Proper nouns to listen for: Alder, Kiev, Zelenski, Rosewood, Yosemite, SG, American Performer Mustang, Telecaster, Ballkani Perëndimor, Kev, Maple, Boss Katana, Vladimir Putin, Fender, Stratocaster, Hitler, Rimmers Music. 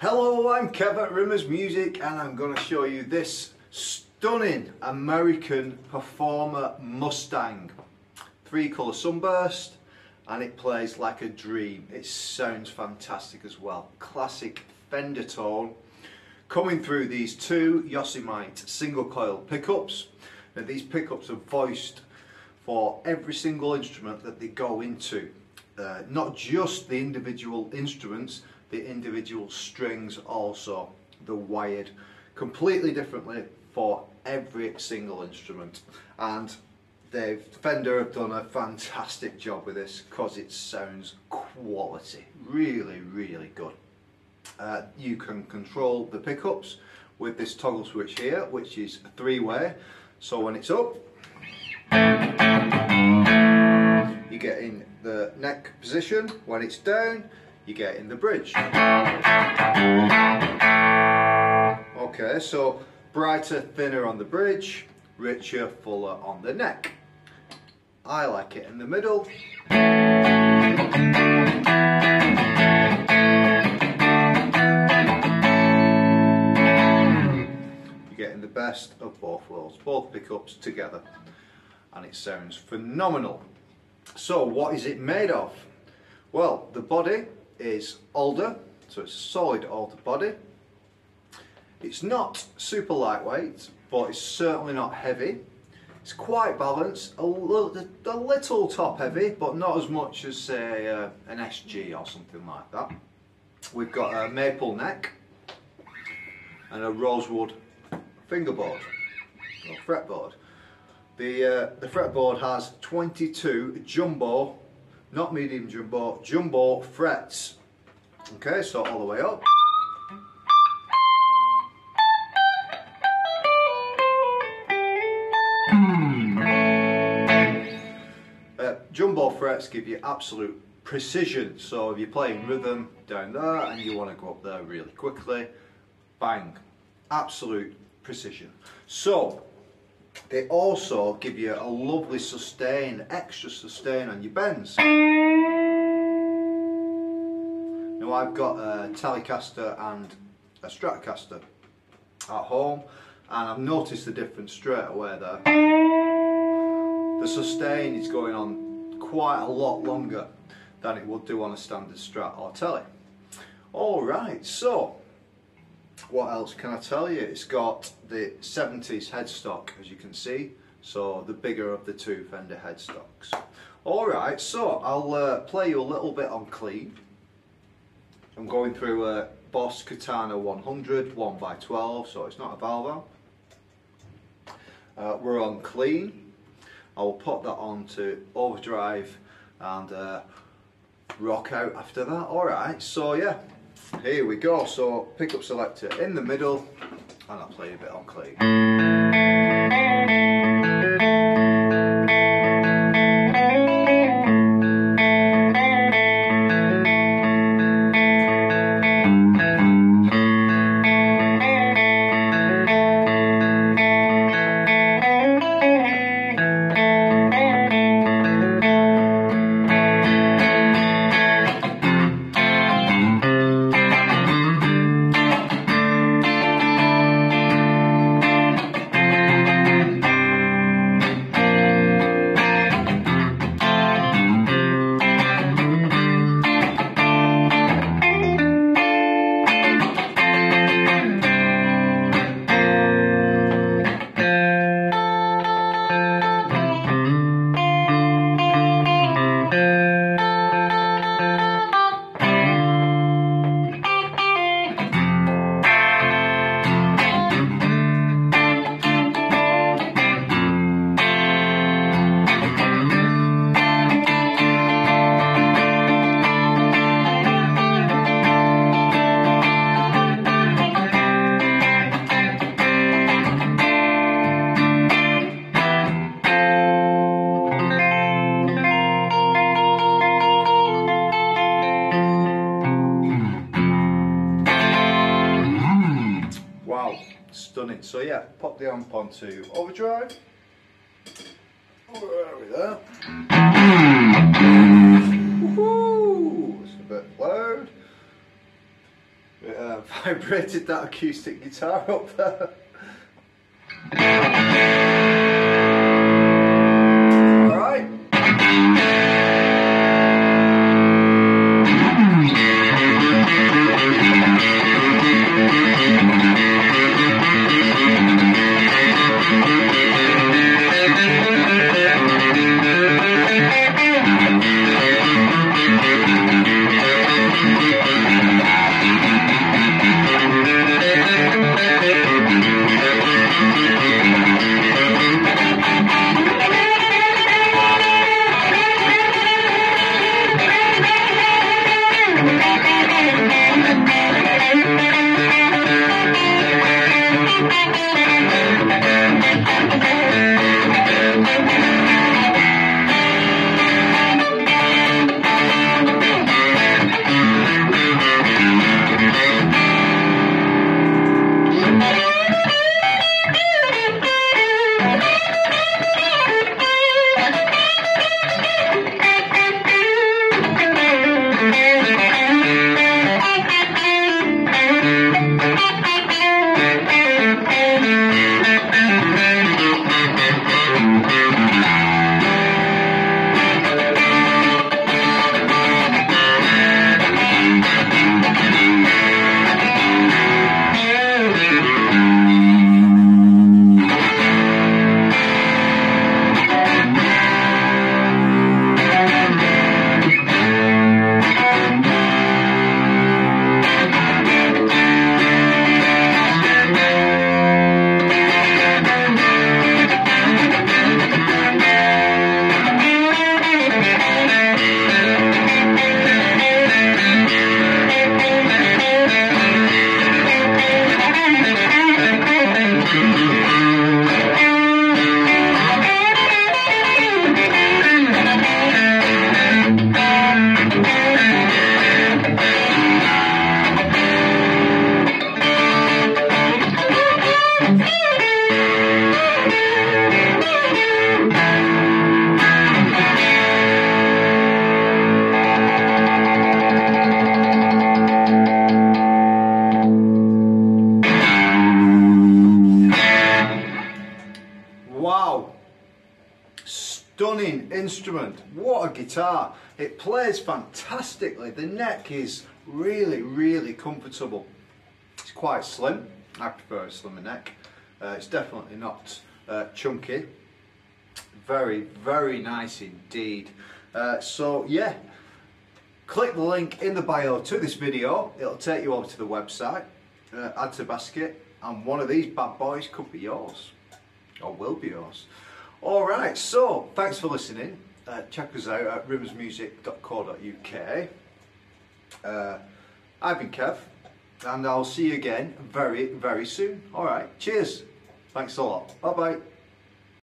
Hello, I'm Kev at Rimmers Music and I'm going to show you this stunning American Performer Mustang. 3-colour sunburst, and it plays like a dream. It sounds fantastic as well. Classic Fender tone coming through these two Yosemite single coil pickups. Now these pickups are voiced for every single instrument that they go into. Not just the individual instruments, the individual strings also. They're wired completely differently for every single instrument, and Fender have done a fantastic job with this because it sounds quality, really good. You can control the pickups with this toggle switch here, which is three-way, so when it's up you get in the neck position, when it's down you get in the bridge. Okay, so brighter, thinner on the bridge, richer, fuller on the neck. I like it in the middle. You're getting the best of both worlds, both pickups together, and it sounds phenomenal. So what is it made of? Well, the body is alder, so it's a solid alder body. It's not super lightweight, but it's certainly not heavy. It's quite balanced, a little top heavy, but not as much as say an SG or something like that. We've got a maple neck and a rosewood fingerboard, or fretboard. The fretboard has 22 jumbo, not medium jumbo, jumbo frets. Okay, so all the way up. Jumbo frets give you absolute precision, so if you're playing rhythm down there and you want to go up there really quickly, bang, absolute precision. So they also give you a lovely sustain, extra sustain on your bends. Now I've got a Telecaster and a Stratocaster at home, and I've noticed the difference straight away there. The sustain is going on quite a lot longer than it would do on a standard Strat or Tele. Alright, so what else can I tell you? It's got the 70s headstock, as you can see, so the bigger of the two Fender headstocks. Alright, so I'll play you a little bit on clean. I'm going through a Boss Katana 100 1x12, so it's not a valve. We're on clean. I will pop that on to overdrive and rock out after that. Alright, so yeah, here we go. So pickup selector in the middle, and I'll play a bit on clean. Stunning. So yeah, pop the amp onto overdrive. Where are we there? Woohoo! It's a bit loud. It vibrated that acoustic guitar up there. Alright. Instrument. What a guitar. It plays fantastically. The neck is really comfortable. It's quite slim. I prefer a slimmer neck. It's definitely not chunky. Very nice indeed. So yeah, click the link in the bio to this video. It'll take you over to the website. Add to basket, and one of these bad boys could be yours, or will be yours. Alright, so thanks for listening. Check us out at rimmersmusic.co.uk. I've been Kev, and I'll see you again very soon. Alright, cheers. Thanks a lot. Bye bye.